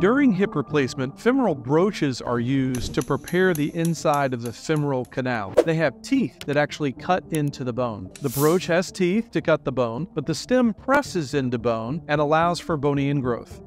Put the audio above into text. During hip replacement, femoral broaches are used to prepare the inside of the femoral canal. They have teeth that actually cut into the bone. The broach has teeth to cut the bone, but the stem presses into bone and allows for bony ingrowth.